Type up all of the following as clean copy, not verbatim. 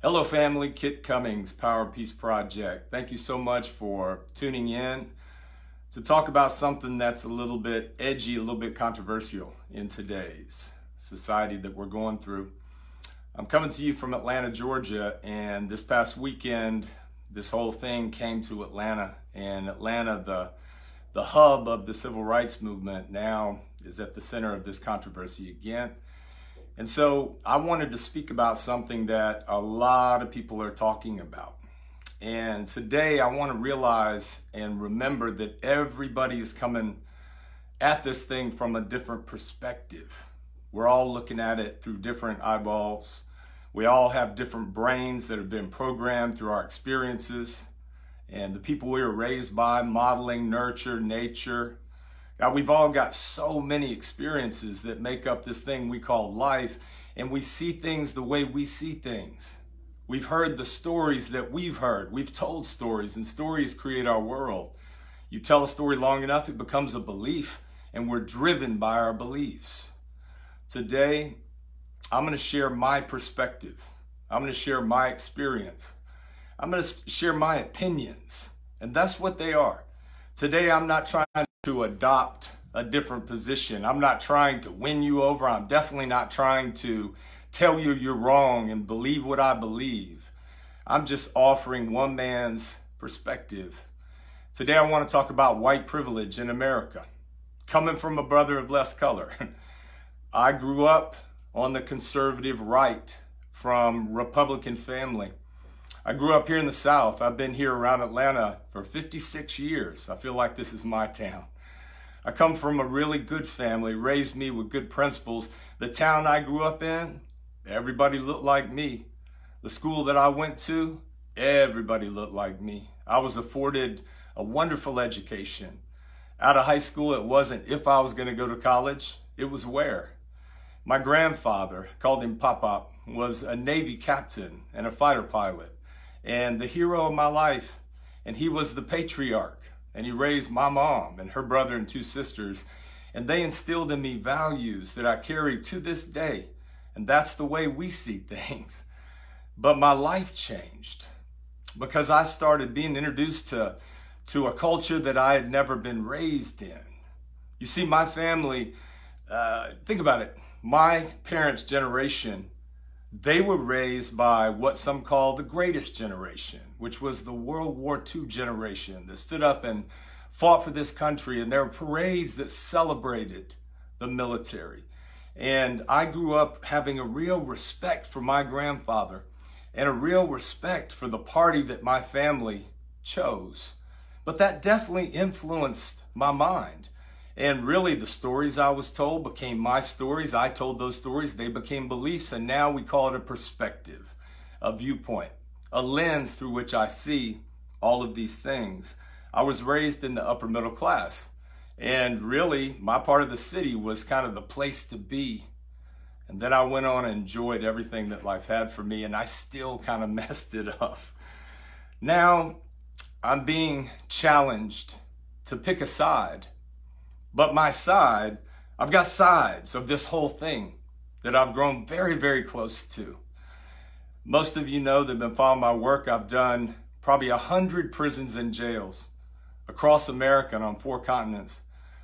Hello family, Kit Cummings, Power of Peace Project. Thank you so much for tuning in to talk about something that's a little bit edgy, a little bit controversial in today's society that we're going through. I'm coming to you from Atlanta, Georgia, and this past weekend, this whole thing came to Atlanta, and Atlanta, the hub of the civil rights movement, now is at the center of this controversy again. And so I wanted to speak about something that a lot of people are talking about. And today I want to realize and remember that everybody is coming at this thing from a different perspective. We're all looking at it through different eyeballs. We all have different brains that have been programmed through our experiences and the people we were raised by, modeling, nurture, nature. Now, we've all got so many experiences that make up this thing we call life, and we see things the way we see things. We've heard the stories that we've heard. We've told stories, and stories create our world. You tell a story long enough, it becomes a belief, and we're driven by our beliefs. Today, I'm going to share my perspective. I'm going to share my experience. I'm going to share my opinions, and that's what they are. Today, I'm not trying to adopt a different position. I'm not trying to win you over. I'm definitely not trying to tell you you're wrong and believe what I believe. I'm just offering one man's perspective. Today I want to talk about white privilege in America. Coming from a brother of less color, I grew up on the conservative right from Republican family. I grew up here in the South. I've been here around Atlanta for 56 years. I feel like this is my town. I come from a really good family, raised me with good principles. The town I grew up in, everybody looked like me. The school that I went to, everybody looked like me. I was afforded a wonderful education. Out of high school, it wasn't if I was going to go to college, it was where. My grandfather, called him Pop-Pop, was a Navy captain and a fighter pilot, and the hero of my life, and he was the patriarch, and he raised my mom and her brother and two sisters, and they instilled in me values that I carry to this day, and that's the way we see things. But my life changed because I started being introduced to a culture that I had never been raised in. You see, my family, think about it, my parents' generation, they were raised by what some call the greatest generation, which was the World War II generation that stood up and fought for this country. And there were parades that celebrated the military. And I grew up having a real respect for my grandfather and a real respect for the party that my family chose. But that definitely influenced my mind. And really, the stories I was told became my stories. I told those stories, they became beliefs, and now we call it a perspective, a viewpoint, a lens through which I see all of these things. I was raised in the upper middle class, and really, my part of the city was kind of the place to be. And then I went on and enjoyed everything that life had for me, and I still kind of messed it up. Now, I'm being challenged to pick a side. But my side, I've got sides of this whole thing that I've grown very, very close to. Most of you know that have been following my work. I've done probably 100 prisons and jails across America and on 4 continents.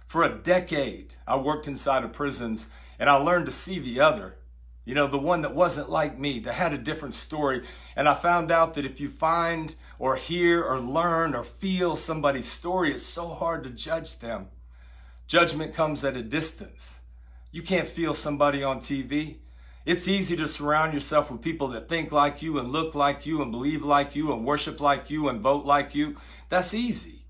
For a decade, I worked inside of prisons, and I learned to see the other. You know, the one that wasn't like me, that had a different story. And I found out that if you find or hear or learn or feel somebody's story, it's so hard to judge them. Judgment comes at a distance. You can't feel somebody on TV. It's easy to surround yourself with people that think like you and look like you and believe like you and worship like you and vote like you. That's easy.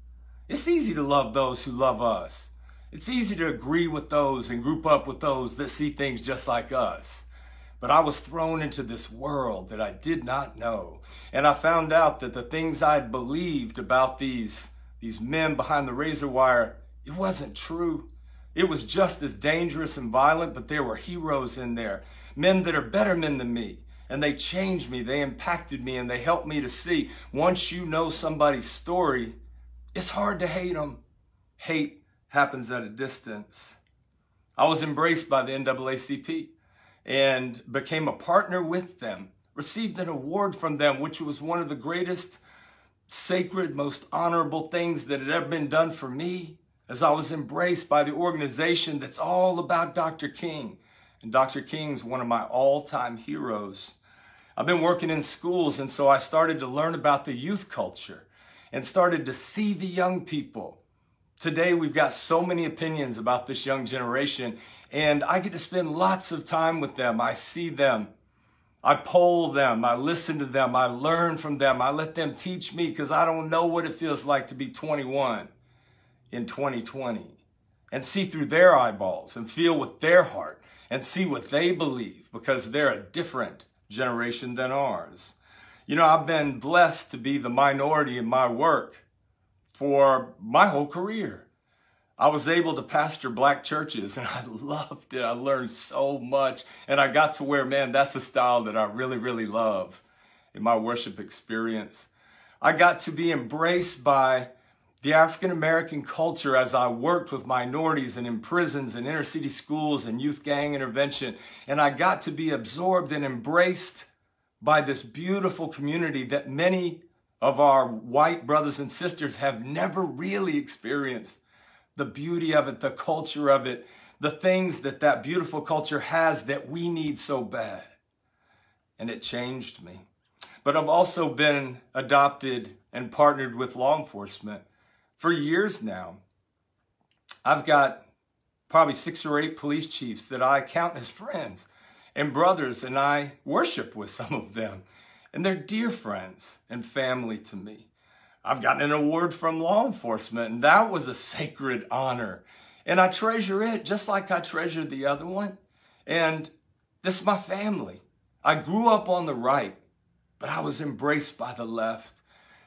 It's easy to love those who love us. It's easy to agree with those and group up with those that see things just like us. But I was thrown into this world that I did not know. And I found out that the things I believed about these men behind the razor wire, it wasn't true. It was just as dangerous and violent, but there were heroes in there, men that are better men than me, and they changed me, they impacted me, and they helped me to see. Once you know somebody's story, it's hard to hate them. Hate happens at a distance. I was embraced by the NAACP and became a partner with them received an award from them, which was one of the greatest, sacred, most honorable things that had ever been done for me, as I was embraced by the organization that's all about Dr. King. And Dr. King's one of my all-time heroes. I've been working in schools, and so I started to learn about the youth culture and started to see the young people. Today, we've got so many opinions about this young generation, and I get to spend lots of time with them. I see them. I poll them. I listen to them. I learn from them. I let them teach me, because I don't know what it feels like to be 21 in 2020 and see through their eyeballs and feel with their heart and see what they believe, because they're a different generation than ours. You know, I've been blessed to be the minority in my work for my whole career. I was able to pastor black churches, and I loved it. I learned so much, and I got to where, man, that's a style that I really, really love in my worship experience. I got to be embraced by the African-American culture as I worked with minorities and in prisons and inner city schools and youth gang intervention. And I got to be absorbed and embraced by this beautiful community that many of our white brothers and sisters have never really experienced. The beauty of it, the culture of it, the things that that beautiful culture has that we need so bad. And it changed me. But I've also been adopted and partnered with law enforcement for years now. I've got probably 6 or 8 police chiefs that I count as friends and brothers, and I worship with some of them. And they're dear friends and family to me. I've gotten an award from law enforcement, and that was a sacred honor. And I treasure it just like I treasure the other one. And this is my family. I grew up on the right, but I was embraced by the left.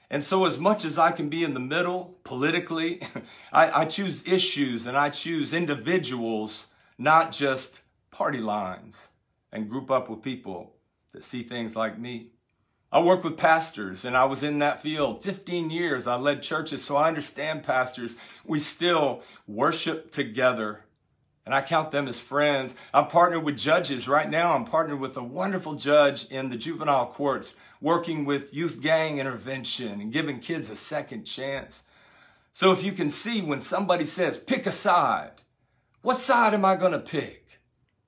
And so as much as I can be in the middle politically, I choose issues and I choose individuals, not just party lines, and group up with people that see things like me. I work with pastors, and I was in that field 15 years. I led churches, so I understand pastors. We still worship together, and I count them as friends. I've partnered with judges. Right now, I'm partnered with a wonderful judge in the juvenile courts, working with youth gang intervention and giving kids a second chance. So if you can see, when somebody says, pick a side, what side am I going to pick?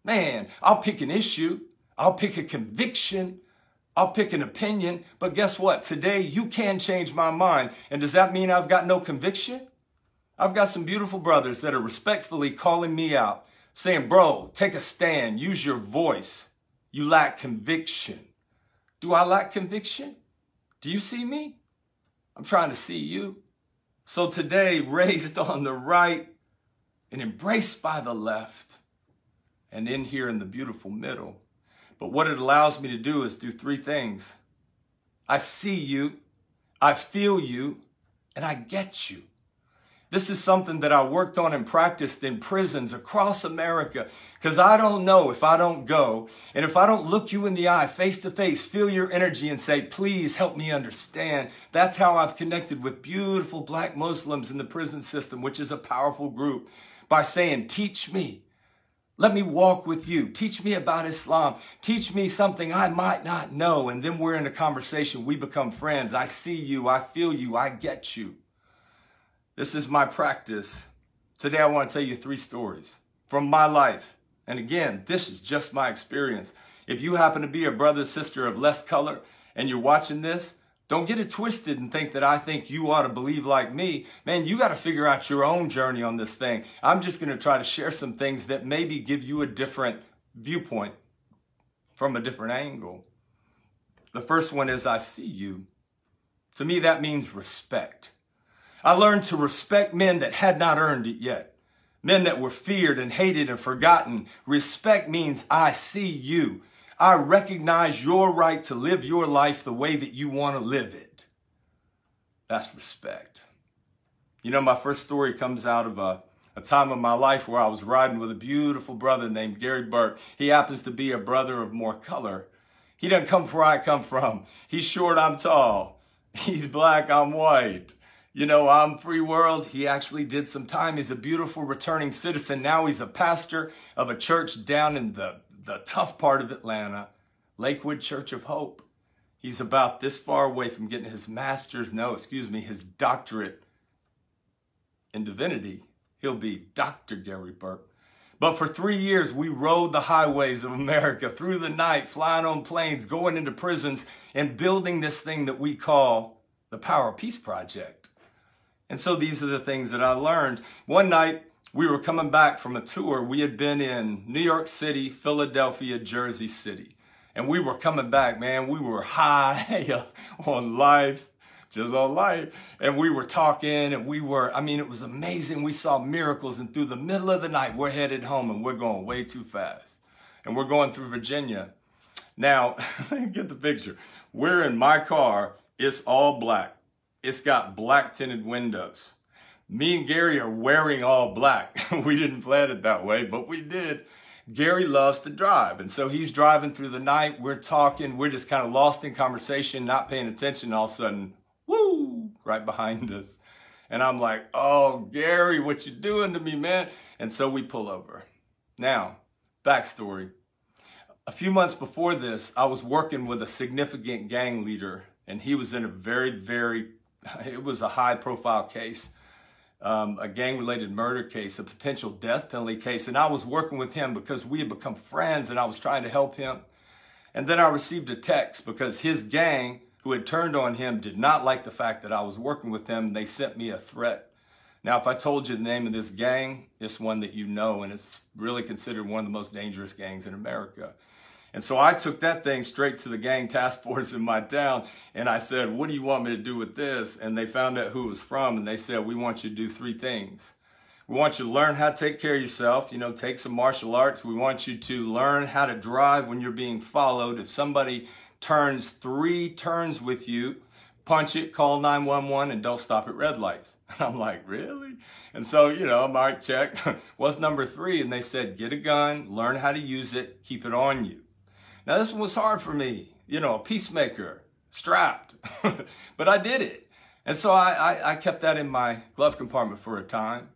Man, I'll pick an issue. I'll pick a conviction. I'll pick an opinion, but guess what? Today, you can change my mind. And does that mean I've got no conviction? I've got some beautiful brothers that are respectfully calling me out, saying, bro, take a stand, use your voice. You lack conviction. Do I lack conviction? Do you see me? I'm trying to see you. So today, raised on the right and embraced by the left, and in here in the beautiful middle. But what it allows me to do is do 3 things. I see you, I feel you, and I get you. This is something that I worked on and practiced in prisons across America, because I don't know if I don't go, and if I don't look you in the eye, face to face, feel your energy and say, please help me understand. That's how I've connected with beautiful black Muslims in the prison system, which is a powerful group, by saying, teach me. Let me walk with you. Teach me about Islam. Teach me something I might not know. And then we're in a conversation. We become friends. I see you. I feel you. I get you. This is my practice. Today, I want to tell you 3 stories from my life. And again, this is just my experience. If you happen to be a brother or sister of less color and you're watching this, don't get it twisted and think that I think you ought to believe like me. Man, you got to figure out your own journey on this thing. I'm just going to try to share some things that maybe give you a different viewpoint from a different angle. The first one is, I see you. To me, that means respect. I learned to respect men that had not earned it yet, men that were feared and hated and forgotten. Respect means I see you. I recognize your right to live your life the way that you want to live it. That's respect. You know, my first story comes out of a time in my life where I was riding with a beautiful brother named Gary Burke. He happens to be a brother of more color. He doesn't come from where I come from. He's short, I'm tall. He's black, I'm white. You know, I'm free world. He actually did some time. He's a beautiful returning citizen. Now he's a pastor of a church down in the tough part of Atlanta, Lakewood Church of Hope. He's about this far away from getting his his doctorate in divinity. He'll be Dr. Gary Burke. But for 3 years, we rode the highways of America through the night, flying on planes, going into prisons, and building this thing that we call the Power of Peace Project. And so these are the things that I learned. One night, we were coming back from a tour. We had been in New York City, Philadelphia, Jersey City. And we were coming back, man. We were high on life. Just on life. And we were talking and we were, I mean, it was amazing. We saw miracles, and through the middle of the night, we're headed home and we're going way too fast. And we're going through Virginia. Now, get the picture. We're in my car. It's all black. It's got black tinted windows. Me and Gary are wearing all black. We didn't plan it that way, but we did. Gary loves to drive, and so he's driving through the night. We're talking. We're just kind of lost in conversation, not paying attention. All of a sudden, woo, right behind us. And I'm like, oh, Gary, what you doing to me, man? And so we pull over. Now, backstory. A few months before this, I was working with a significant gang leader, and he was in a it was a high-profile case, a gang-related murder case, a potential death penalty case. And I was working with him because we had become friends, and I was trying to help him. And then I received a text because his gang, who had turned on him, did not like the fact that I was working with them. They sent me a threat. Now, if I told you the name of this gang, it's one that you know, and it's really considered one of the most dangerous gangs in America. And so I took that thing straight to the gang task force in my town, and I said, what do you want me to do with this? And they found out who it was from, and they said, we want you to do three things. We want you to learn how to take care of yourself, you know, take some martial arts. We want you to learn how to drive when you're being followed. If somebody turns three turns with you, punch it, call 911, and don't stop at red lights. And I'm like, really? And so, you know, Mike checked, what's number three? And they said, get a gun, learn how to use it, keep it on you. Now, this one was hard for me, you know, a peacemaker, strapped, but I did it. And so I kept that in my glove compartment for a time.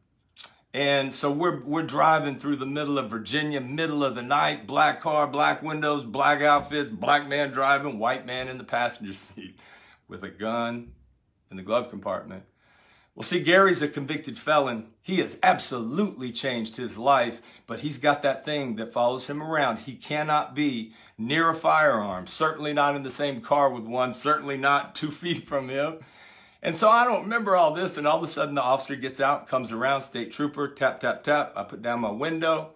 And so we're driving through the middle of Virginia, middle of the night, black car, black windows, black outfits, black man driving, white man in the passenger seat with a gun in the glove compartment. Well, see, Gary's a convicted felon. He has absolutely changed his life, but he's got that thing that follows him around. He cannot be near a firearm, certainly not in the same car with one, certainly not 2 feet from him. And so I don't remember all this, and all of a sudden the officer gets out, comes around, state trooper, tap, tap, tap. I put down my window.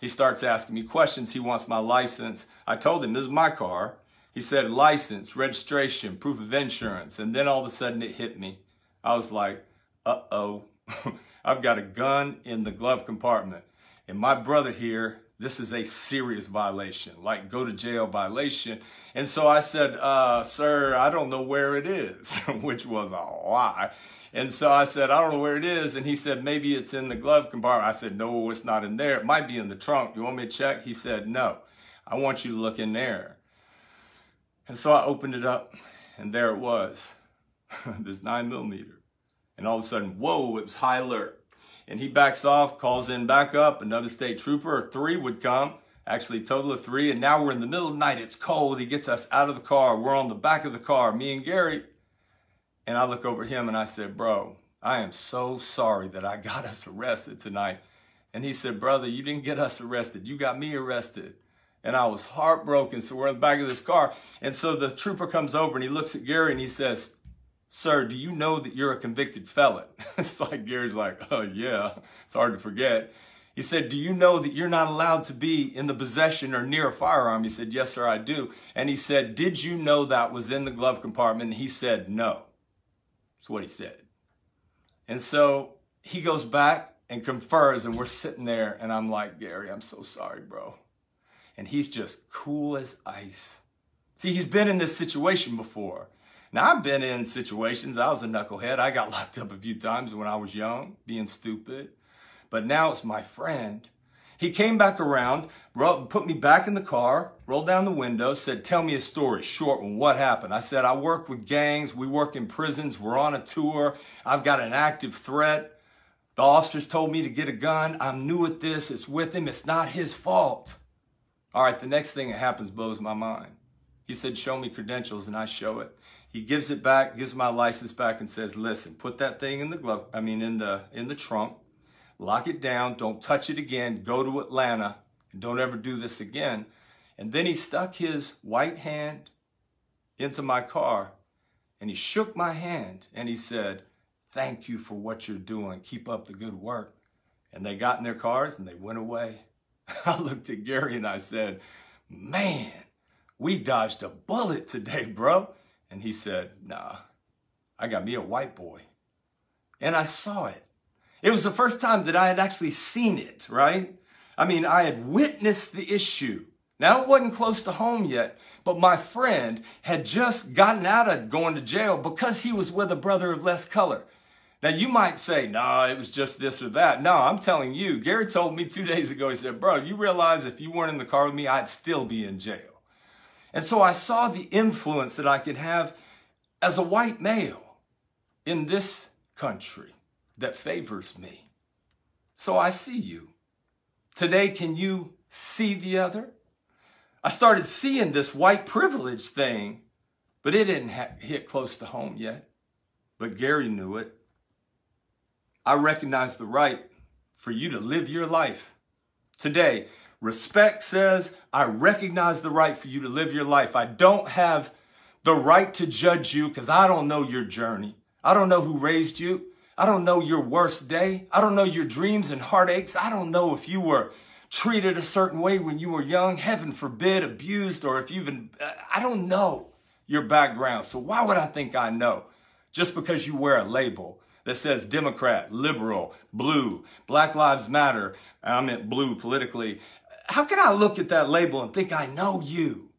He starts asking me questions. He wants my license. I told him, this is my car. He said, license, registration, proof of insurance. And then all of a sudden it hit me. I was like, uh-oh, I've got a gun in the glove compartment. And my brother here, this is a serious violation, like go to jail violation. And so I said, sir, I don't know where it is, which was a lie. And so I said, I don't know where it is. And he said, maybe it's in the glove compartment. I said, no, it's not in there. It might be in the trunk. You want me to check? He said, no, I want you to look in there. And so I opened it up, and there it was, this 9mm. And all of a sudden, whoa, it was high alert. And he backs off, calls in back up. Another state trooper, or three would come, actually total of three. And now we're in the middle of the night. It's cold. He gets us out of the car. We're on the back of the car, me and Gary. And I look over him and I said, bro, I am so sorry that I got us arrested tonight. And he said, brother, you didn't get us arrested. You got me arrested. And I was heartbroken. So we're in the back of this car. And so the trooper comes over and he looks at Gary and he says, sir, do you know that you're a convicted felon? It's like Gary's like, oh, yeah, it's hard to forget. He said, do you know that you're not allowed to be in the possession or near a firearm? He said, yes, sir, I do. And he said, did you know that was in the glove compartment? And he said, no. That's what he said. And so he goes back and confers, and we're sitting there, and I'm like, Gary, I'm so sorry, bro. And he's just cool as ice. See, he's been in this situation before. Now, I've been in situations. I was a knucklehead. I got locked up a few times when I was young, being stupid. But now it's my friend. He came back around, put me back in the car, rolled down the window, said, tell me a story, short one, what happened? I said, I work with gangs. We work in prisons. We're on a tour. I've got an active threat. The officers told me to get a gun. I'm new at this. It's with him. It's not his fault. All right, the next thing that happens blows my mind. He said, show me credentials, and I show it. He gives it back, gives my license back, and says, listen, put that thing in the glove, in the trunk, lock it down, don't touch it again, go to Atlanta, and don't ever do this again. And then he stuck his white hand into my car, and he shook my hand, and he said, thank you for what you're doing. Keep up the good work. And they got in their cars, and they went away. I looked at Gary, and I said, man, we dodged a bullet today, bro. And he said, nah, I got me a white boy. And I saw it. It was the first time that I had actually seen it, right? I mean, I had witnessed the issue. Now, it wasn't close to home yet, but my friend had just gotten out of going to jail because he was with a brother of less color. Now, you might say, nah, it was just this or that. No, I'm telling you, Gary told me 2 days ago, he said, bro, you realize if you weren't in the car with me, I'd still be in jail. And so I saw the influence that I could have as a white male in this country that favors me. So I see you. Today, can you see the other? I started seeing this white privilege thing, but it didn't hit close to home yet. But Gary knew it. I recognize the right for you to live your life. Today, respect says, I recognize the right for you to live your life. I don't have the right to judge you because I don't know your journey. I don't know who raised you. I don't know your worst day. I don't know your dreams and heartaches. I don't know if you were treated a certain way when you were young, heaven forbid, abused, or if you've been, I don't know your background. So why would I think I know? Just because you wear a label that says Democrat, liberal, blue, Black Lives Matter. I meant blue politically. How can I look at that label and think I know you?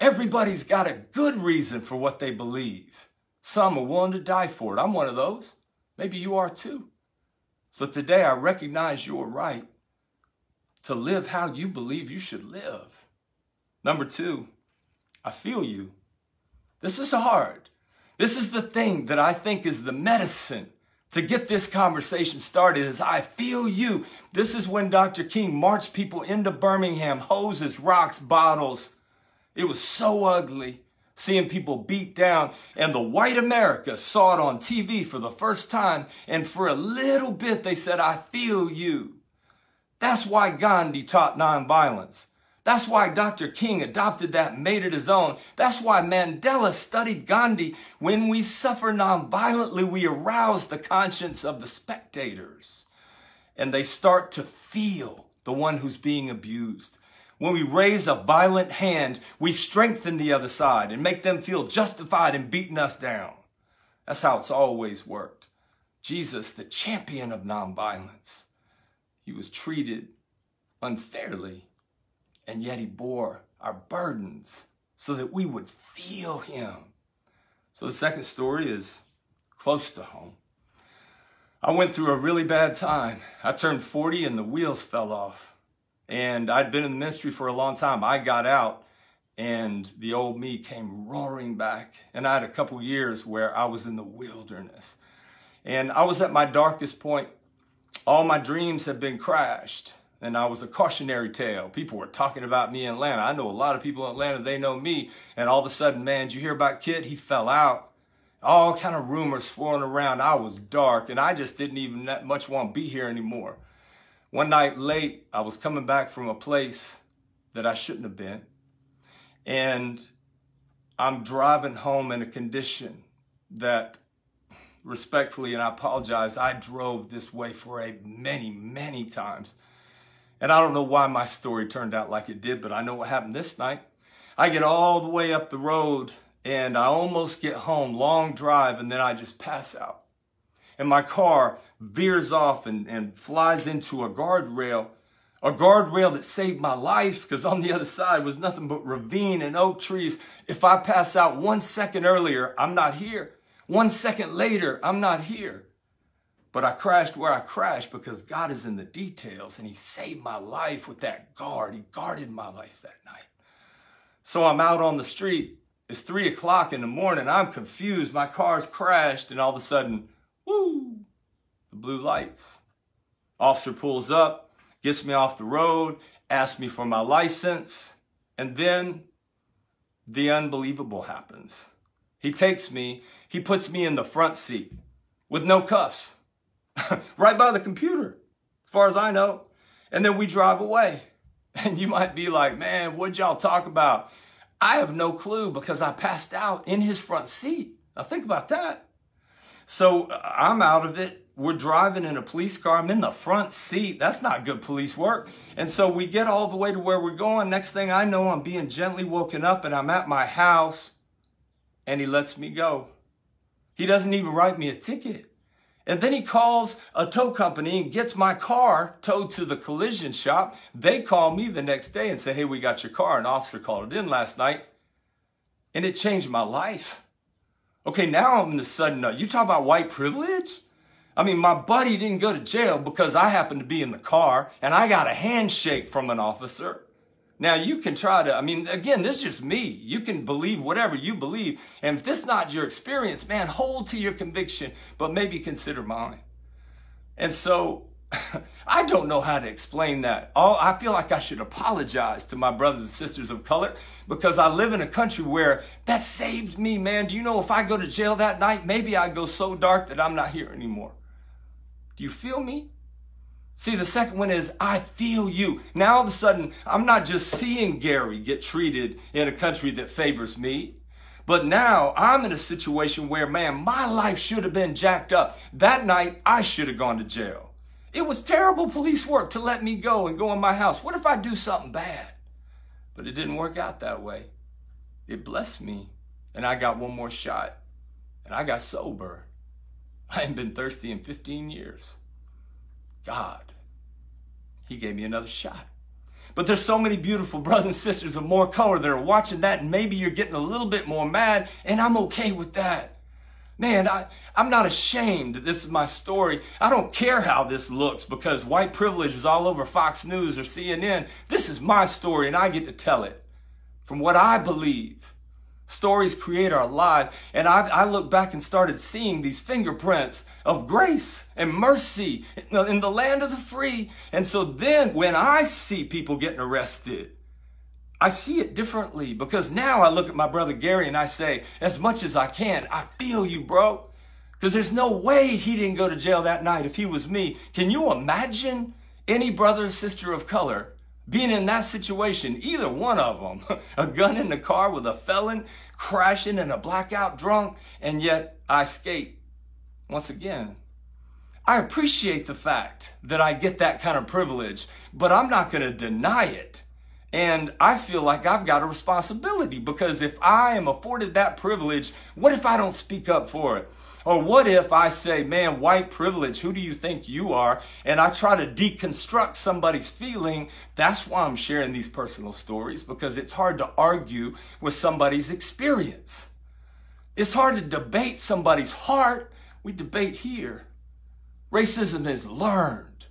Everybody's got a good reason for what they believe. Some are willing to die for it. I'm one of those. Maybe you are too. So today I recognize your right to live how you believe you should live. Number two, I feel you. This is hard. This is the thing that I think is the medicine to get this conversation started is I feel you. This is when Dr. King marched people into Birmingham, hoses, rocks, bottles. It was so ugly seeing people beat down. And the white America saw it on TV for the first time. And for a little bit, they said, I feel you. That's why Gandhi taught nonviolence. That's why Dr. King adopted that, made it his own. That's why Mandela studied Gandhi. When we suffer nonviolently, we arouse the conscience of the spectators. And they start to feel the one who's being abused. When we raise a violent hand, we strengthen the other side and make them feel justified in beating us down. That's how it's always worked. Jesus, the champion of nonviolence. He was treated unfairly, and yet he bore our burdens so that we would feel him. So the second story is close to home. I went through a really bad time. I turned 40 and the wheels fell off. And I'd been in the ministry for a long time. I got out and the old me came roaring back. And I had a couple years where I was in the wilderness. And I was at my darkest point. All my dreams had been crashed, and I was a cautionary tale. People were talking about me in Atlanta. I know a lot of people in Atlanta, they know me. And all of a sudden, man, did you hear about Kit? He fell out. All kind of rumors swirling around. I was dark, and I just didn't even that much want to be here anymore. One night late, I was coming back from a place that I shouldn't have been. And I'm driving home in a condition that respectfully, and I apologize, I drove this way for many times. And I don't know why my story turned out like it did, but I know what happened this night. I get all the way up the road, and I almost get home, long drive, and then I just pass out. And my car veers off and flies into a guardrail that saved my life, because on the other side was nothing but ravine and oak trees. If I pass out 1 second earlier, I'm not here. 1 second later, I'm not here. But I crashed where I crashed because God is in the details, and he saved my life with that guard. He guarded my life that night. So I'm out on the street. It's 3 o'clock in the morning. I'm confused. My car's crashed, and all of a sudden, woo, the blue lights. Officer pulls up, gets me off the road, asks me for my license, and then the unbelievable happens. He takes me, he puts me in the front seat with no cuffs, right by the computer, as far as I know. And then we drive away. And you might be like, man, what'd y'all talk about? I have no clue because I passed out in his front seat. Now think about that. So I'm out of it. We're driving in a police car. I'm in the front seat. That's not good police work. And so we get all the way to where we're going. Next thing I know, I'm being gently woken up and I'm at my house and he lets me go. He doesn't even write me a ticket. And then he calls a tow company and gets my car towed to the collision shop. They call me the next day and say, hey, we got your car. An officer called it in last night. And it changed my life. Okay, now I'm in the sudden, you talk about white privilege? I mean, my buddy didn't go to jail because I happened to be in the car and I got a handshake from an officer. Now, you can try to, I mean, again, this is just me. You can believe whatever you believe. And if this is not your experience, man, hold to your conviction, but maybe consider mine. And so I don't know how to explain that. Oh, I feel like I should apologize to my brothers and sisters of color because I live in a country where that saved me, man. Do you know if I go to jail that night, maybe I go so dark that I'm not here anymore. Do you feel me? See, the second one is, I feel you. Now, all of a sudden, I'm not just seeing Gary get treated in a country that favors me, but now I'm in a situation where, man, my life should have been jacked up. That night, I should have gone to jail. It was terrible police work to let me go and go in my house. What if I do something bad? But it didn't work out that way. It blessed me, and I got one more shot, and I got sober. I hadn't been thirsty in 15 years. God, he gave me another shot. But there's so many beautiful brothers and sisters of more color that are watching that, and maybe you're getting a little bit more mad, and I'm okay with that. Man, I'm not ashamed that this is my story. I don't care how this looks because white privilege is all over Fox News or CNN. This is my story, and I get to tell it from what I believe. Stories create our lives, and I look back and started seeing these fingerprints of grace and mercy in the land of the free. And so then when I see people getting arrested, I see it differently because now I look at my brother Gary and I say, as much as I can, I feel you, bro, because there's no way he didn't go to jail that night if he was me. Can you imagine any brother or sister of color being in that situation, either one of them, a gun in the car with a felon, crashing and a blackout drunk, and yet I skate. Once again, I appreciate the fact that I get that kind of privilege, but I'm not going to deny it. And I feel like I've got a responsibility because if I am afforded that privilege, what if I don't speak up for it? Or what if I say, man, white privilege, who do you think you are? And I try to deconstruct somebody's feeling. That's why I'm sharing these personal stories, because it's hard to argue with somebody's experience. It's hard to debate somebody's heart. We debate here. Racism is learned.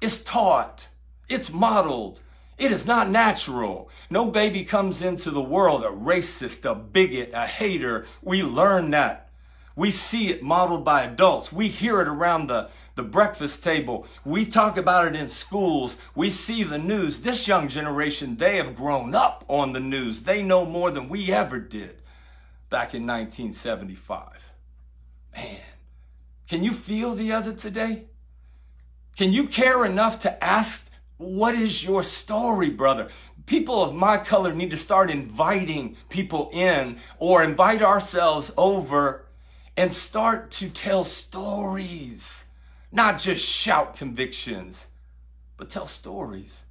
It's taught. It's modeled. It is not natural. No baby comes into the world a racist, a bigot, a hater. We learn that. We see it modeled by adults. We hear it around the breakfast table. We talk about it in schools. We see the news. This young generation, they have grown up on the news. They know more than we ever did back in 1975. Man, can you feel the other today? Can you care enough to ask, what is your story, brother? People of my color need to start inviting people in or invite ourselves over and start to tell stories, not just shout convictions, but tell stories.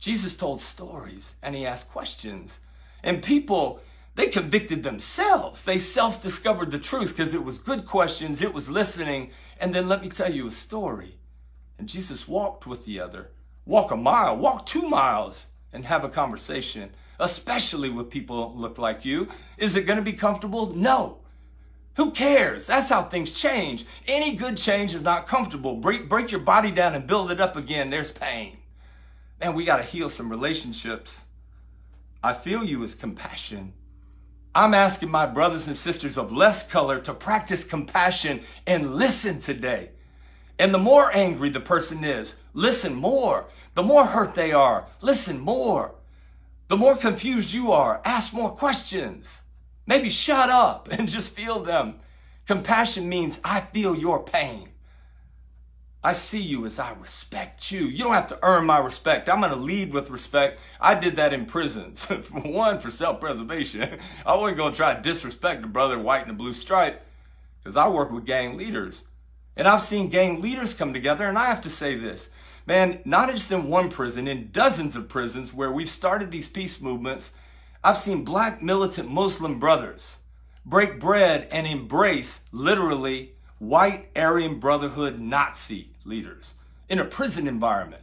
Jesus told stories and he asked questions. And people, they convicted themselves. They self-discovered the truth because it was good questions, it was listening. And then let me tell you a story. And Jesus walked with the other. Walk a mile, walk 2 miles and have a conversation, especially with people who look like you. Is it going to be comfortable? No. Who cares? That's how things change. Any good change is not comfortable. Break your body down and build it up again. There's pain. Man, we got to heal some relationships. I feel you is compassion. I'm asking my brothers and sisters of less color to practice compassion and listen today. And the more angry the person is, listen more. The more hurt they are, listen more. The more confused you are, ask more questions. Maybe shut up and just feel them. Compassion means I feel your pain. I see you as I respect you. You don't have to earn my respect. I'm going to lead with respect. I did that in prisons. One, for self-preservation. I wasn't going to try to disrespect the brother white and the blue stripe because I work with gang leaders. And I've seen gang leaders come together, and I have to say this. Man, not just in one prison, in dozens of prisons where we've started these peace movements, I've seen black militant Muslim brothers break bread and embrace literally white Aryan Brotherhood Nazi leaders in a prison environment.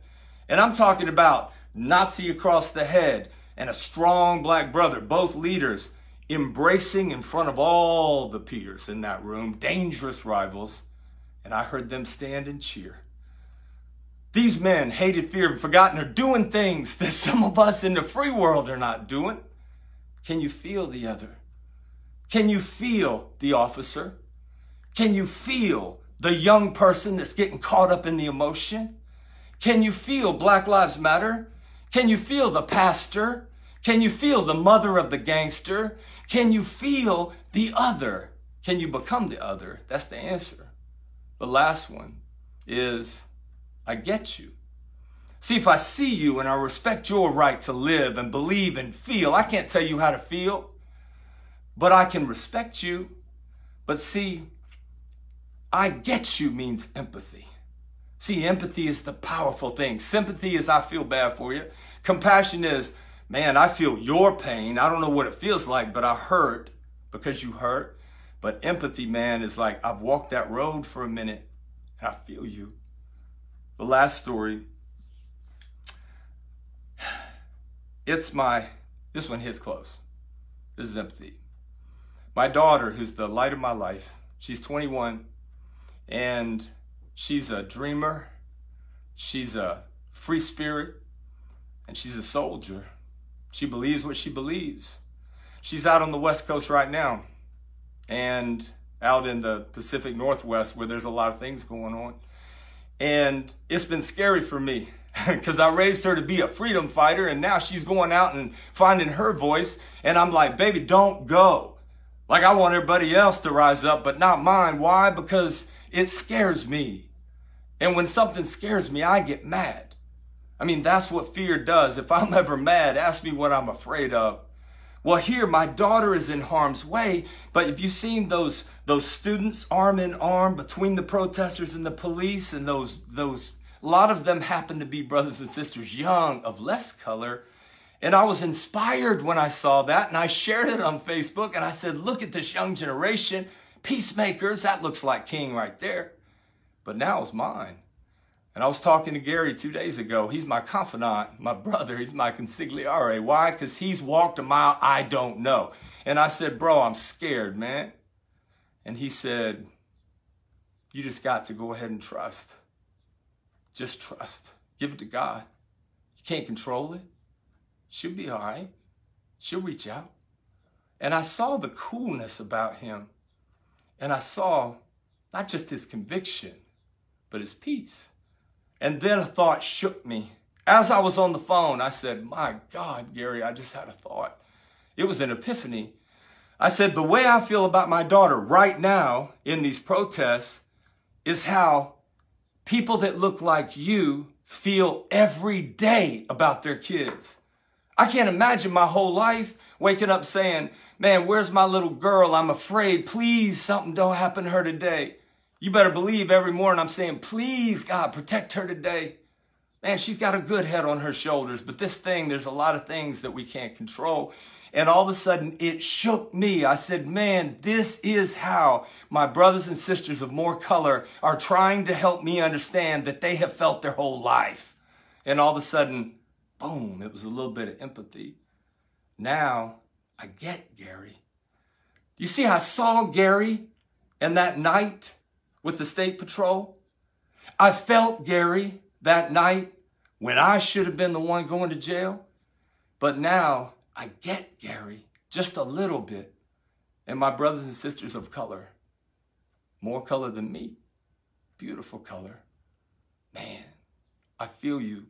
And I'm talking about Nazi across the head and a strong black brother, both leaders embracing in front of all the peers in that room, dangerous rivals. And I heard them stand and cheer. These men, hated, feared, and forgotten, are doing things that some of us in the free world are not doing. Can you feel the other? Can you feel the officer? Can you feel the young person that's getting caught up in the emotion? Can you feel Black Lives Matter? Can you feel the pastor? Can you feel the mother of the gangster? Can you feel the other? Can you become the other? That's the answer. The last one is, I get you. See, if I see you and I respect your right to live and believe and feel, I can't tell you how to feel, but I can respect you. But see, I get you means empathy. See, empathy is the powerful thing. Sympathy is I feel bad for you. Compassion is, man, I feel your pain. I don't know what it feels like, but I hurt because you hurt. But empathy, man, is like, I've walked that road for a minute, and I feel you. The last story, this one hits close. This is empathy. My daughter, who's the light of my life, she's 21, and she's a dreamer, she's a free spirit, and she's a soldier. She believes what she believes. She's out on the West Coast right now, and out in the Pacific Northwest where there's a lot of things going on. And it's been scary for me because I raised her to be a freedom fighter, and now she's going out and finding her voice. And I'm like, baby, don't go. Like, I want everybody else to rise up, but not mine. Why? Because it scares me. And when something scares me, I get mad. I mean, that's what fear does. If I'm ever mad, ask me what I'm afraid of. Well, here, my daughter is in harm's way, but if you've seen those students arm in arm between the protesters and the police, and those a lot of them happen to be brothers and sisters, young, of less color, and I was inspired when I saw that, and I shared it on Facebook, and I said, look at this young generation, peacemakers, that looks like King right there, but now it's mine. And I was talking to Gary 2 days ago. He's my confidant, my brother. He's my consigliere. Why? Because he's walked a mile I don't know. And I said, bro, I'm scared, man. And he said, you just got to go ahead and trust. Just trust. Give it to God. You can't control it. She'll be all right. She'll reach out. And I saw the coolness about him. And I saw not just his conviction, but his peace. And then a thought shook me. As I was on the phone, I said, my God, Gary, I just had a thought. It was an epiphany. I said, the way I feel about my daughter right now in these protests is how people that look like you feel every day about their kids. I can't imagine my whole life waking up saying, man, where's my little girl? I'm afraid, please, something don't happen to her today. You better believe every morning I'm saying, please, God, protect her today. Man, she's got a good head on her shoulders. But this thing, there's a lot of things that we can't control. And all of a sudden, it shook me. I said, man, this is how my brothers and sisters of more color are trying to help me understand that they have felt their whole life. And all of a sudden, boom, it was a little bit of empathy. Now, I get Gary. You see, I saw Gary, and that night with the state patrol, I felt Gary that night when I should have been the one going to jail. But now I get Gary just a little bit. And my brothers and sisters of color, more color than me, beautiful color. Man, I feel you.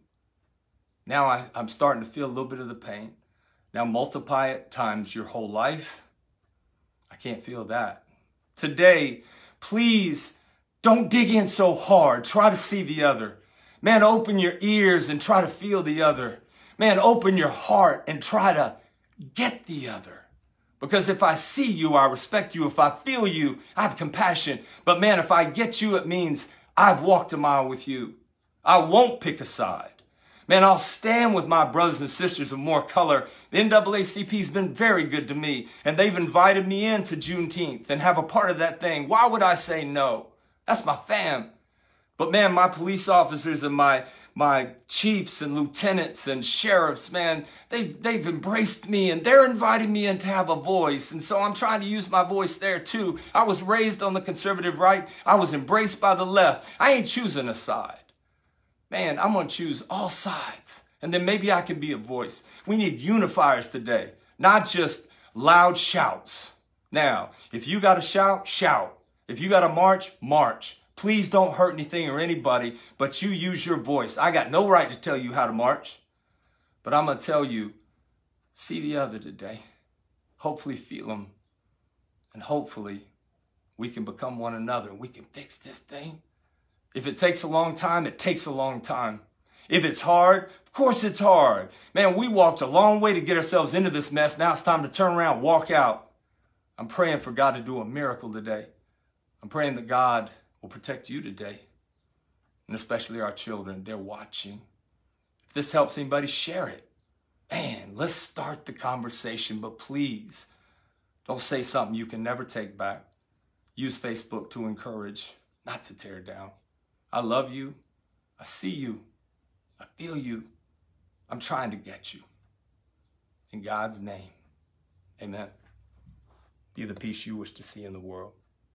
Now I'm starting to feel a little bit of the pain. Now multiply it times your whole life. I can't feel that. Today, please don't dig in so hard. Try to see the other. Man, open your ears and try to feel the other. Man, open your heart and try to get the other. Because if I see you, I respect you. If I feel you, I have compassion. But man, if I get you, it means I've walked a mile with you. I won't pick a side. Man, I'll stand with my brothers and sisters of more color. The NAACP's been very good to me, and they've invited me in to Juneteenth and have a part of that thing. Why would I say no? That's my fam. But man, my police officers and my chiefs and lieutenants and sheriffs, man, they've embraced me and they're inviting me in to have a voice. And so I'm trying to use my voice there too. I was raised on the conservative right. I was embraced by the left. I ain't choosing a side. Man, I'm going to choose all sides. And then maybe I can be a voice. We need unifiers today, not just loud shouts. Now, if you got to shout, shout. If you got to march, march. Please don't hurt anything or anybody, but you use your voice. I got no right to tell you how to march, but I'm going to tell you, see the other today. Hopefully feel them, and hopefully we can become one another. We can fix this thing. If it takes a long time, it takes a long time. If it's hard, of course it's hard. Man, we walked a long way to get ourselves into this mess. Now it's time to turn around, walk out. I'm praying for God to do a miracle today. I'm praying that God will protect you today, and especially our children. They're watching. If this helps anybody, share it. Man, let's start the conversation, but please don't say something you can never take back. Use Facebook to encourage, not to tear down. I love you. I see you. I feel you. I'm trying to get you. In God's name, amen. Be the peace you wish to see in the world.